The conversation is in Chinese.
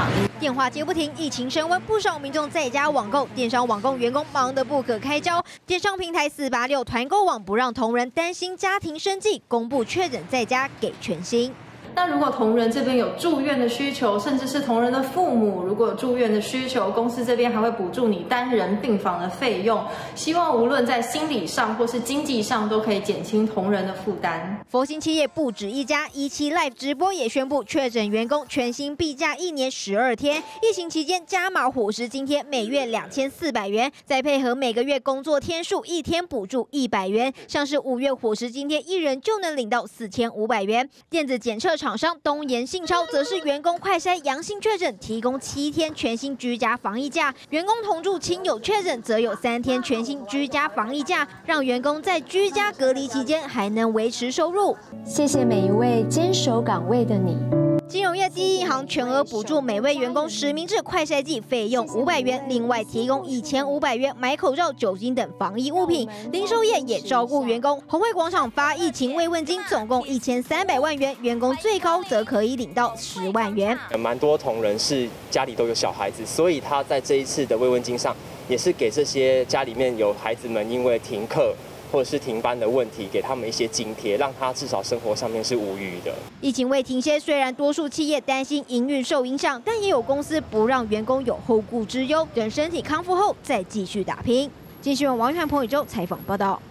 场。电话接不停，疫情升温，不少民众在家网购，电商网购员工忙得不可开交。电商平台486团购网不让同仁担心家庭生计，公布确诊在家给全薪。 那如果同仁这边有住院的需求，甚至是同仁的父母如果有住院的需求，公司这边还会补助你单人病房的费用。希望无论在心理上或是经济上，都可以减轻同仁的负担。佛心企业不止一家，17 Live 直播也宣布确诊员工全薪病假1年12天，疫情期间加码伙食津贴每月2400元，再配合每个月工作天数一天补助100元，像是5月伙食津贴一人就能领到4500元。电子检测。 厂商东延信超则是员工快筛阳性确诊，提供7天全薪居家防疫假；员工同住亲友确诊，则有3天全薪居家防疫假，让员工在居家隔离期间还能维持收入。谢谢每一位坚守岗位的你。 金融业第一银行全额补助每位员工实名制快筛剂费用500元，另外提供1500元买口罩、酒精等防疫物品。零售业也照顾员工，红会广场发疫情慰问金，总共1300万元，员工最高则可以领到10万元。蛮多同仁是家里都有小孩子，所以他在这一次的慰问金上，也是给这些家里面有孩子们因为停课。 或者是停班的问题，给他们一些津贴，让他至少生活上面是无虞的。疫情未停歇，虽然多数企业担心营运受影响，但也有公司不让员工有后顾之忧，等身体康复后再继续打拼。记者王玉涵、彭宇洲采访报道。